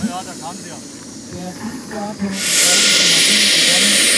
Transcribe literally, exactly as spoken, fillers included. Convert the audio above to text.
Ja, da kam der. Der